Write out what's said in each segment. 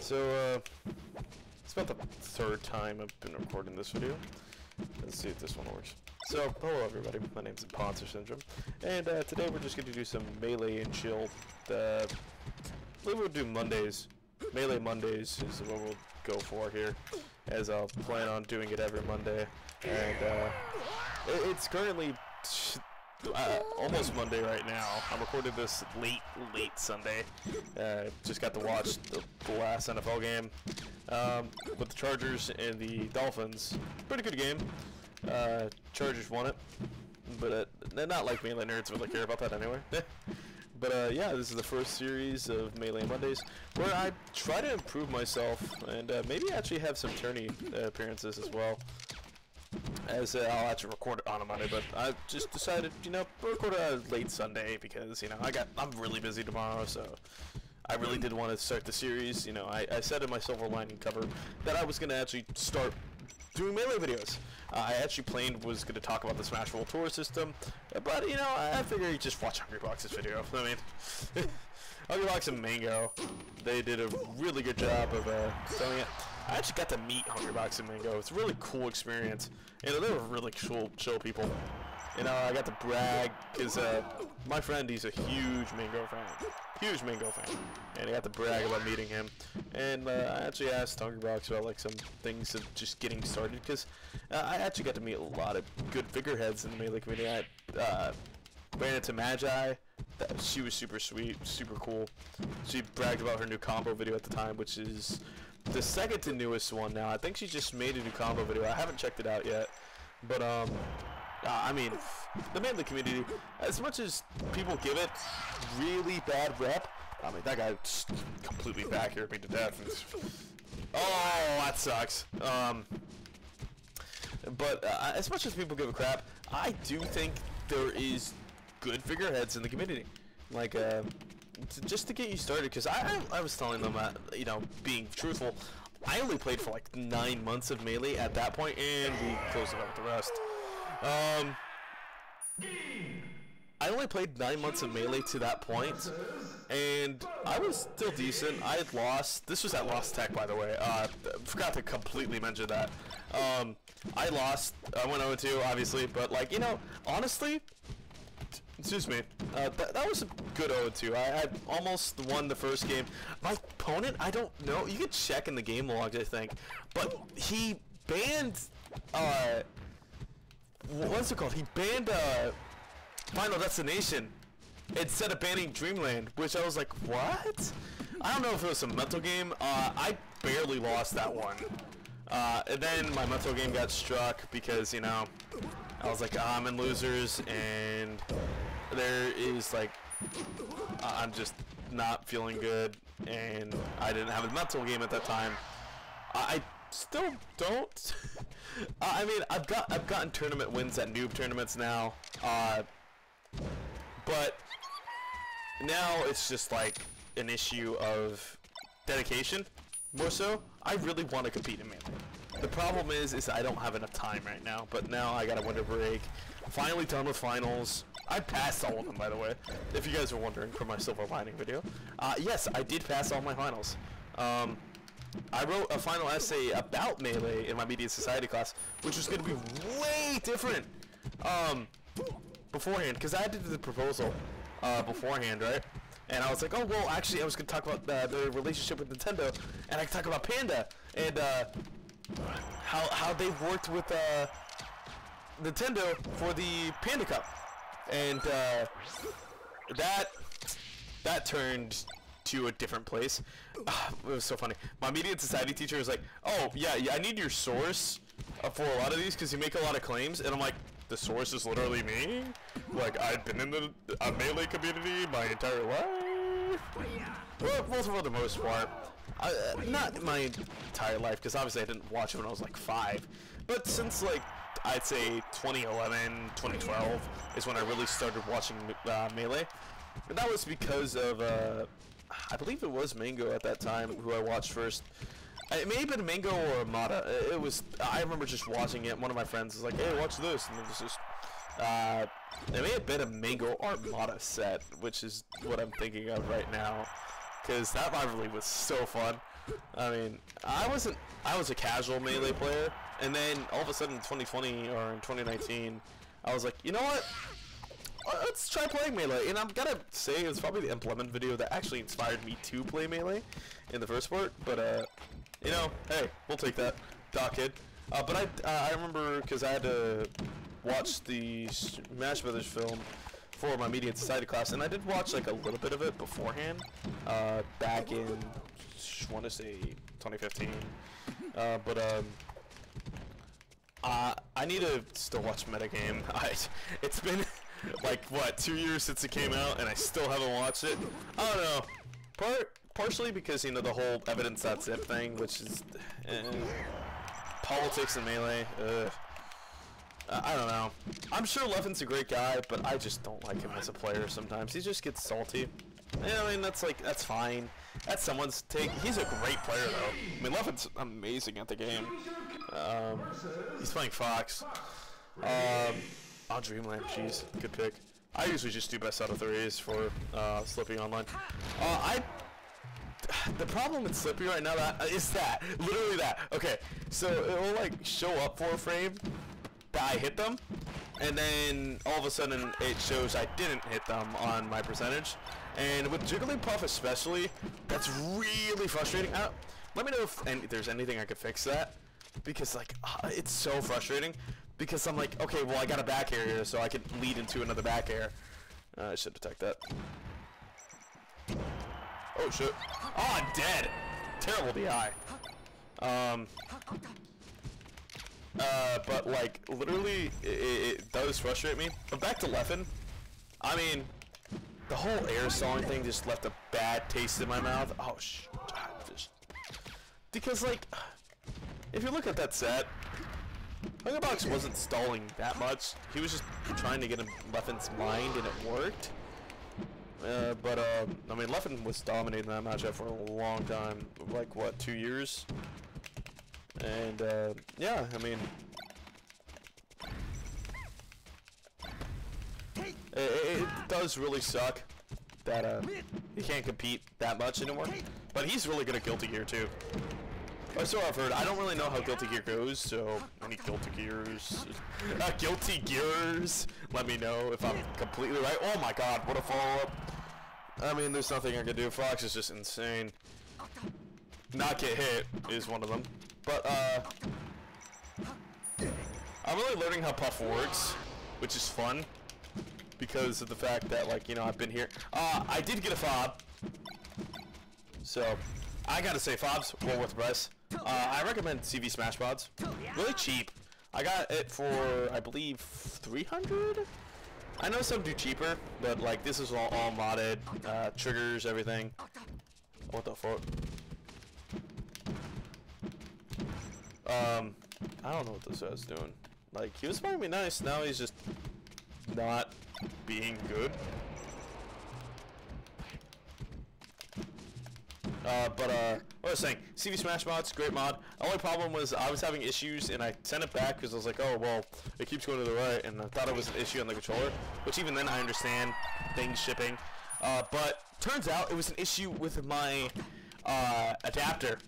So, it's about the third time I've been recording this video. Let's see if this one works. So, hello everybody, my name's Impostor Syndrome, and today we're just going to do some Melee and Chill. I believe we'll do Mondays. Melee Mondays is what we'll go for here, as I'll plan on doing it every Monday. And it's currently almost Monday right now. I recorded this late Sunday. Just got to watch the last NFL game with the Chargers and the Dolphins. Pretty good game. Chargers won it, but they're not like Melee nerds would care about that anyway. But yeah, this is the first series of Melee Mondays where I try to improve myself and maybe actually have some tourney appearances as well. As I'll actually record it on a Monday, but I just decided, you know, record it late Sunday because, you know, I'm really busy tomorrow, so I really did want to start the series. You know, I said in my Silver Lining cover that I was going to actually start doing Melee videos. I actually was going to talk about the Smash World Tour system, but, you know, I figure you just watch Hungrybox's video. I mean, Hungrybox and Mango, they did a really good job of selling it. I actually got to meet Hungrybox and Mango. It's a really cool experience. You know, they were really cool, chill people. You know, I got to brag, because my friend, he's a huge Mango fan. Huge Mango fan. And I got to brag about meeting him. And I actually asked Hungrybox about, like, some things of just getting started, because I actually got to meet a lot of good figureheads in the Melee community. I ran into Magi. She was super sweet, super cool. She bragged about her new combo video at the time, which is the second to newest one now. I think she just made a new combo video. I haven't checked it out yet. But, I mean, the Melee community, as much as people give it really bad rep, I mean, that guy completely backhanded me to death. Oh, that sucks. But as much as people give a crap, I do think there is good figureheads in the community. Like, just to get you started, because I was telling them, you know, being truthful, I only played for like 9 months of Melee at that point, and we closed it up with the rest. I only played 9 months of Melee to that point, and I was still decent. I had lost. This was at Lost Tech, by the way. Forgot to completely mention that. I lost. I went 0-2, obviously, but, like, you know, honestly, excuse me, that was a good 0-2. I almost won the first game. My opponent, I don't know. You could check in the game logs, I think, but he banned, what's it called? He banned Final Destination instead of banning Dreamland, which I was like, what? I don't know if it was a mental game. I barely lost that one. And then my mental game got struck because, you know, I was like, I'm in losers, and there is, like, I'm just not feeling good, and I didn't have a mental game at that time. I still don't. I mean, I've gotten tournament wins at noob tournaments now, but now it's just like an issue of dedication more so. I really want to compete in Melee. The problem is I don't have enough time right now. But now I got a winter break. Finally done with finals. I passed all of them, by the way. If you guys are wondering from my Silver Lining video, yes, I did pass all my finals. I wrote a final essay about Melee in my media society class, which was going to be way different beforehand, because I did the proposal beforehand, right? And I was like, oh, well, actually, I was going to talk about the relationship with Nintendo, and I could talk about Panda, and how they worked with Nintendo for the Panda Cup. And that turned to a different place. It was so funny. My media society teacher was like, oh, yeah, I need your source for a lot of these because you make a lot of claims. And I'm like, the source is literally me? Like, I've been in the Melee community my entire life? Well, for the most part. Not my entire life, because obviously I didn't watch it when I was like 5. But since, like, I'd say 2011, 2012 is when I really started watching Melee. And that was because of, I believe it was Mango at that time who I watched first. It may have been Mango or Mata. I remember just watching it. One of my friends was like, hey, watch this. And it was just They may have been a Mango Armada set, which is what I'm thinking of right now, because that rivalry was so fun. I mean, I was a casual Melee player, and then all of a sudden in 2020 or in 2019, I was like, you know what? Let's try playing Melee. And I'm gonna say it's probably the implement video that actually inspired me to play Melee in the first part. But you know, hey, we'll take that, Doc Kid. But I remember because I had to watch the Smash Brothers film for my media and society class, and I did watch like a little bit of it beforehand, back in, I want to say 2015. But I need to still watch Metagame. It's been like what, 2 years since it came out, and I still haven't watched it. I don't know. Partially because, you know, the whole evidence that's it thing, which is politics and Melee. I don't know. I'm sure Leffen's a great guy, but I just don't like him as a player sometimes. He just gets salty. Yeah, I mean, that's like, that's fine. That's someone's take. He's a great player, though. I mean, Leffen's amazing at the game. He's playing Fox. On Dreamland, jeez, good pick. I usually just do best out of threes for Slippy Online. The problem with Slippy right now is that, literally that. Okay, so it will like show up for a frame that I hit them, and then all of a sudden it shows I didn't hit them on my percentage. And with Jigglypuff especially, that's really frustrating. Let me know if there's anything I could fix that, because like it's so frustrating. Because I'm like, okay, well I got a back air here, so I could lead into another back air. I should detect that. Oh shit! Oh, I'm dead. Terrible DI. But like literally, it does frustrate me. But back to Leffen. I mean, the whole air sawing thing just left a bad taste in my mouth. Oh shit! Because like, if you look at that set, Hungrybox wasn't stalling that much. He was just trying to get in Leffen's mind, and it worked. I mean, Leffen was dominating that matchup for a long time, like what, 2 years? And yeah, I mean, it does really suck that he can't compete that much anymore. But he's really good at Guilty Gear too. So I've heard. I don't really know how Guilty Gear goes, so any Guilty Gears, let me know if I'm completely right. Oh my god, what a follow-up. I mean, there's nothing I can do. Fox is just insane. Not get hit is one of them. But, I'm really learning how Puff works, which is fun, because of the fact that, like, you know, I've been here. I did get a fob. So, I gotta say, fobs, well worth the price. I recommend CV Smash mods. Really cheap. I got it for, I believe, 300? I know some do cheaper, but, like, this is all modded, triggers, everything. What the fuck? I don't know what this guy's doing. Like, he was playing me nice, now he's just not being good. What was I saying? CV Smash mods, great mod. Only problem was I was having issues, and I sent it back because I was like, oh, well, it keeps going to the right, and I thought it was an issue on the controller, which even then I understand, things shipping. But turns out it was an issue with my, adapter.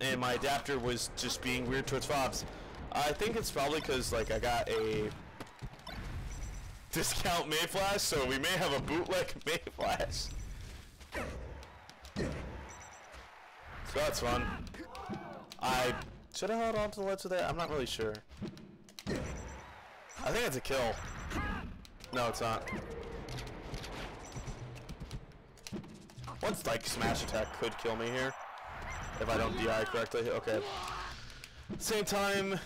And my adapter was just being weird towards fobs. I think it's probably because, like, I got a discount Mayflash, so we may have a bootleg Mayflash. So that's fun. I should have held on to the ledge today. I'm not really sure. I think it's a kill. No, it's not. One, like, smash attack could kill me here. If I don't DI correctly, okay. Same time,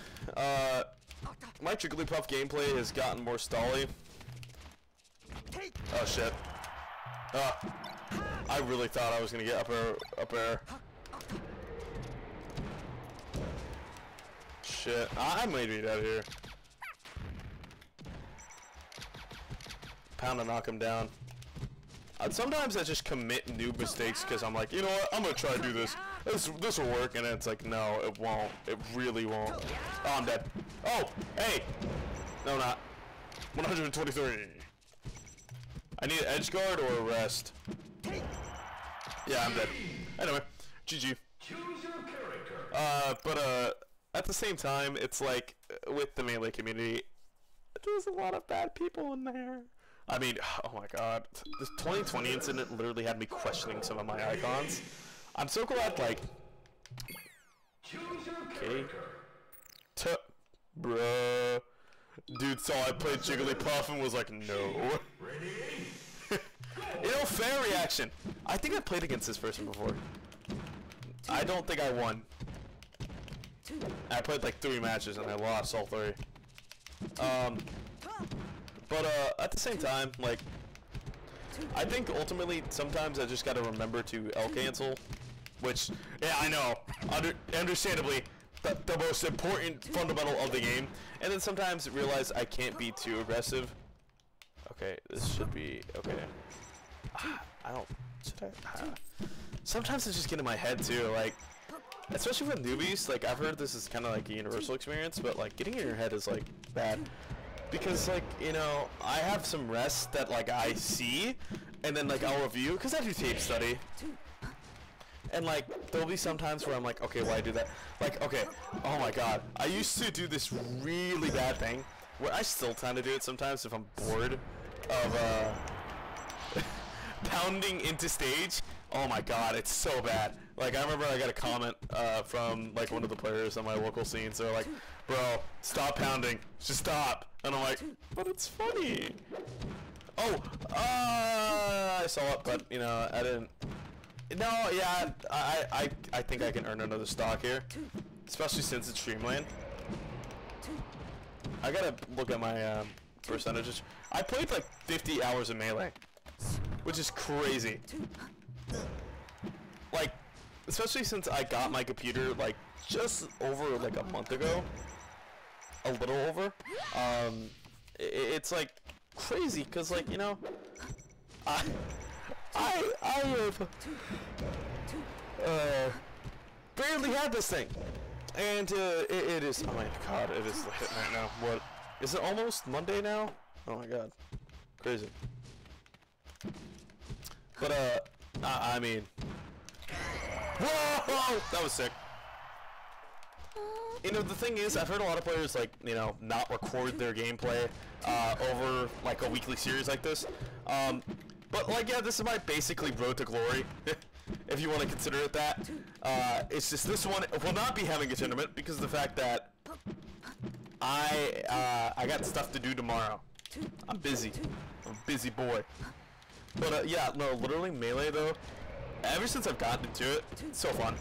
my Jigglypuff gameplay has gotten more stally. Oh shit. I really thought I was gonna get up air. Shit, I might be dead here. Pound to knock him down. Sometimes I just commit noob mistakes because I'm like, you know what, I'm gonna try to do this. This will work, and it's like, no, it won't. It really won't. Oh, I'm dead. Oh, hey! No, not. 123. I need an edge guard or a rest. Yeah, I'm dead. Anyway, GG. But at the same time, it's like with the Melee community, there's a lot of bad people in there. I mean, oh my god, this 2020 incident literally had me questioning some of my icons. I'm so glad, like, okay, bruh, dude. So I played Jigglypuff and was like, no. You know, fair reaction. I think I played against this person before. I don't think I won. I played like 3 matches and I lost all 3. But at the same time, like, I think ultimately sometimes I just gotta remember to L-cancel, which, yeah, I know, understandably, the most important fundamental of the game, and then sometimes realize I can't be too aggressive. Okay, this should be, okay. I don't, should I? Sometimes I just get in my head too, like, especially with newbies, like, I've heard this is kind of like a universal experience, but, like, getting in your head is, like, bad. Because, like, you know, I have some rests that, like, I see, and then, like, I'll review, because I do tape study. And, like, there'll be some times where I'm like, okay, why do that? Like, okay, oh my god. I used to do this really bad thing, where I still tend to do it sometimes if I'm bored of, pounding into stage. Oh my god, it's so bad. Like, I remember I got a comment from, like, one of the players on my local scene. So, like, bro, stop pounding. Just stop. And I'm like, but it's funny. Oh, I saw it, but, you know, I didn't. No, yeah, I think I can earn another stock here. Especially since it's Dreamland. I gotta look at my percentages. I played, like, 50 hours of Melee, which is crazy. Like, especially since I got my computer, like, just over, like, a month ago. A little over. It's, like, crazy, because, like, you know, I have barely had this thing. And, it is, oh my god, it is late right now. What? Is it almost Monday now? Oh my god. Crazy. But, I mean... Whoa! That was sick. You know, the thing is, I've heard a lot of players, like, you know, not record their gameplay over, like, a weekly series like this. But, like, yeah, this is my basically road to glory, if you want to consider it that. It's just this one will not be having a tournament because of the fact that I got stuff to do tomorrow. I'm busy. I'm a busy boy. But, yeah, no, literally Melee, though, ever since I've gotten into it, it's so fun.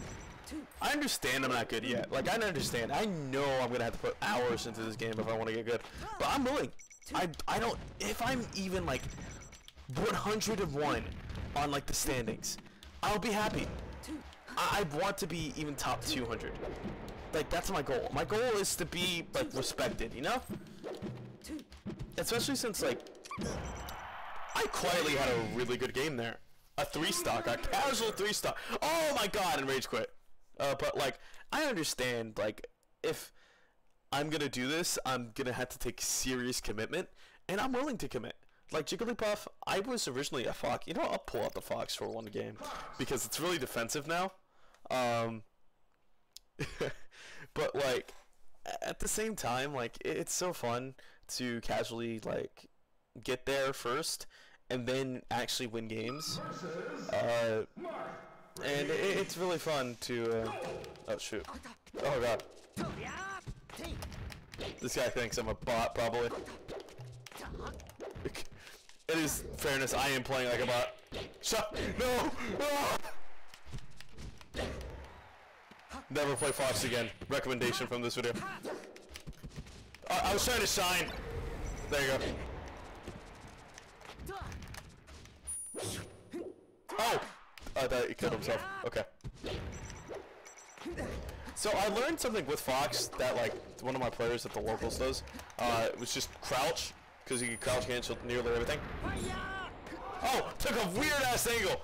I understand I'm not good yet. Like, I understand. I know I'm going to have to put hours into this game if I want to get good. But I'm willing. I don't... If I'm even, like, 101 on, like, the standings, I'll be happy. I want to be even top 200. Like, that's my goal. My goal is to be, like, respected, you know? Especially since, like... I quietly had a really good game there. A 3-stock, a casual 3-stock. Oh my god, and rage quit. But like, I understand, like, if I'm gonna do this, I'm gonna have to take serious commitment, and I'm willing to commit. Like Jigglypuff, I was originally a fox. You know, I'll pull out the fox for one game because it's really defensive now. But like, at the same time, like, it's so fun to casually like. Get there first and then actually win games and it's really fun to oh shoot, oh god, this guy thinks I'm a bot probably. It is fairness, I am playing like a bot. Shut, no, ah! Never play Fox again, recommendation from this video. I was trying to shine, there you go. Oh! I thought he killed himself. Okay. So I learned something with Fox that, like, one of my players at the locals does. It was just crouch, because you can crouch cancel nearly everything. Oh! Took a weird-ass angle!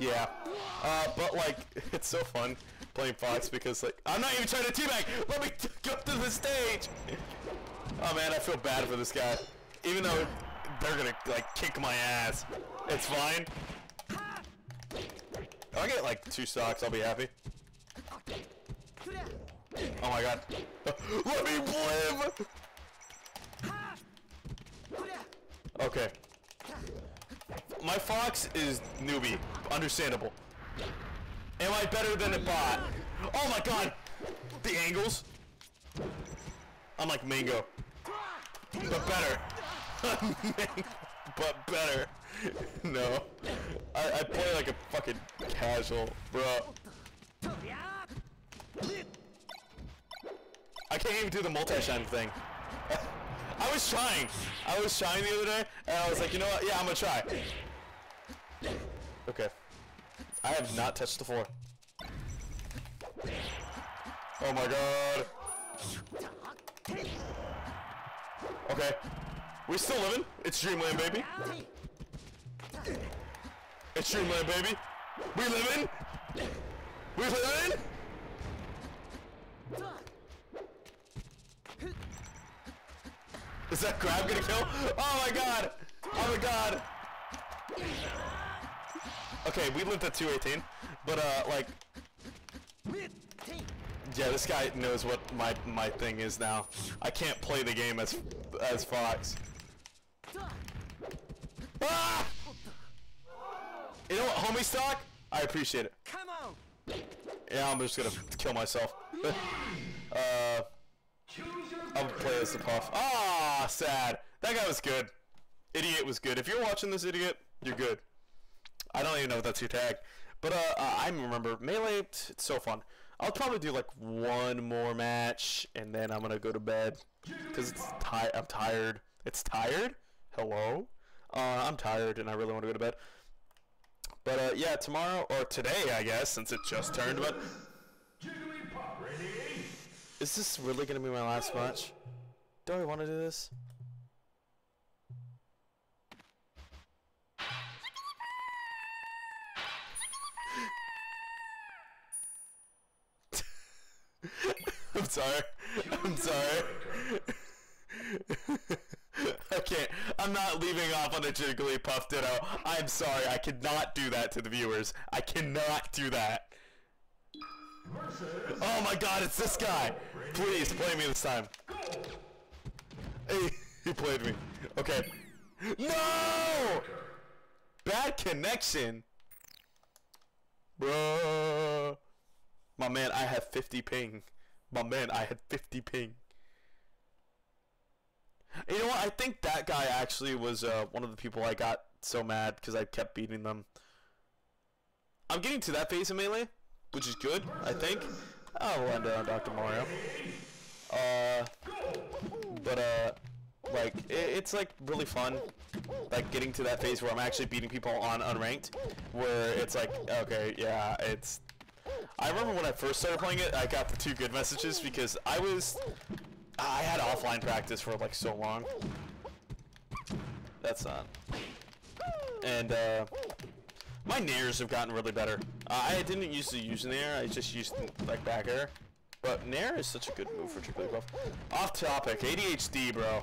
Yeah. But like, it's so fun playing Fox because like, I'm not even trying to teabag! Let me go up to the stage! Oh man, I feel bad for this guy. Even though they're gonna like kick my ass. It's fine. If I get like 2 stocks, I'll be happy. Oh my god. Let me live! Okay. My Fox is newbie. Understandable. Am I better than a bot? Oh my god! The angles. I'm like Mango. But better. But better. No. I play like a fucking casual, bro. I can't even do the multi-shine thing. I was trying. I was trying the other day, and I was like, you know what? Yeah, I'm gonna try. Okay. I have not touched the floor. Oh my god. Okay. We still living. It's Dreamland, baby. It's Dreamland, baby. We living. We living. Is that crab gonna kill? Oh my god! Oh my god! Okay, we lived at 218, but like... Yeah, this guy knows what my thing is now. I can't play the game as Fox. Ah! You know what, homie stock? I appreciate it. Yeah, I'm just gonna kill myself. I'll play as the Puff. Ah, sad. That guy was good. Idiot was good. If you're watching this, Idiot, you're good. I don't even know if that's your tag. But I remember Melee, it's so fun. I'll probably do like 1 more match, and then I'm going to go to bed. Because I'm tired. It's tired? Hello? I'm tired, and I really want to go to bed. But yeah, tomorrow, or today, I guess, since it just turned, but... Is this really gonna be my last match? Do I want to do this? I'm sorry. I'm sorry. I can't. I'm not leaving off on a Jigglypuff ditto. I'm sorry. I cannot do that to the viewers. I cannot do that. Oh my god, it's this guy! Please, play me this time. Hey, he played me. Okay. No! Bad connection! Bruh. My man, I have 50 ping. My man, I had 50 ping. You know what, I think that guy actually was one of the people I got so mad because I kept beating them. I'm getting to that phase in Melee, which is good, I think. I'll land it on Dr. Mario. Like, it's like really fun. Like getting to that phase where I'm actually beating people on unranked, where it's like, okay, yeah, it's. I remember when I first started playing it, I got the 2 good messages because I had offline practice for like so long. That's not. And my nairs have gotten really better. I didn't used to use nair, I just used like back air. But nair is such a good move for Jigglypuff. Off topic, ADHD, bro.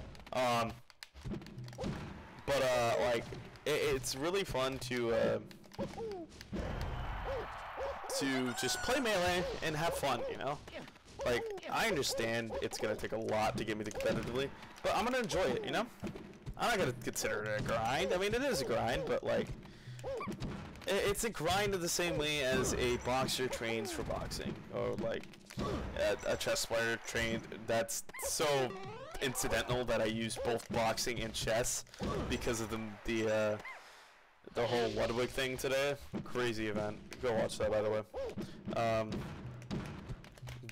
But like, it's really fun to just play Melee and have fun, you know. Like, I understand it's gonna take a lot to get me to competitively, but I'm gonna enjoy it, you know. I'm not gonna consider it a grind. I mean, it is a grind, but like. It's a grind in the same way as a boxer trains for boxing, or like a chess player trained. That's so incidental that I use both boxing and chess because of the whole Ludwig thing today. Crazy event. Go watch that, by the way.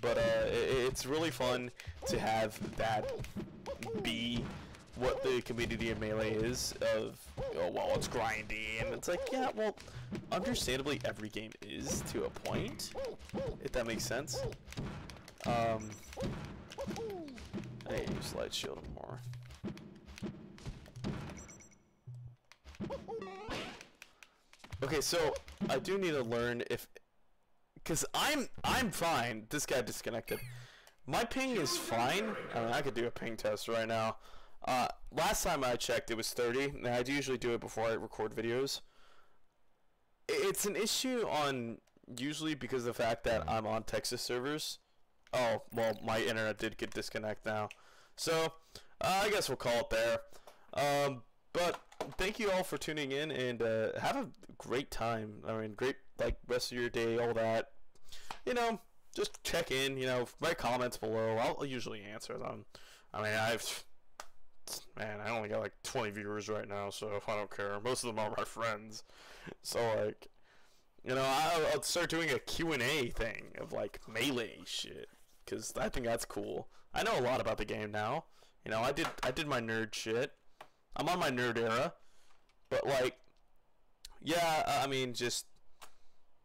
But it's really fun to have that be what the community of Melee is of, oh, well, it's grindy, and it's like, yeah, well, understandably every game is to a point, if that makes sense. I need to use light shield more. Okay, so I do need to learn if, because I'm fine. This guy disconnected. My ping is fine. I mean, I could do a ping test right now. Last time I checked, it was 30. And I do usually do it before I record videos. It's an issue on usually because of the fact that I'm on Texas servers. Oh, well, my internet did get disconnected now. So, I guess we'll call it there. But thank you all for tuning in, and have a great time. I mean, great, like, rest of your day, all that. You know, just check in, you know, my comments below. I'll usually answer them. I mean, man, I only got like 20 viewers right now, so I don't care. Most of them are my friends. So, like, you know, I'll start doing a Q&A thing of, like, Melee shit, because I think that's cool. I know a lot about the game now. You know, I did my nerd shit. I'm on my nerd era, but, like, yeah, I mean, just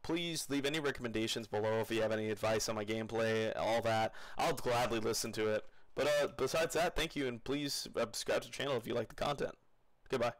please leave any recommendations below if you have any advice on my gameplay, all that. I'll gladly listen to it. But besides that, thank you, and please subscribe to the channel if you like the content. Goodbye.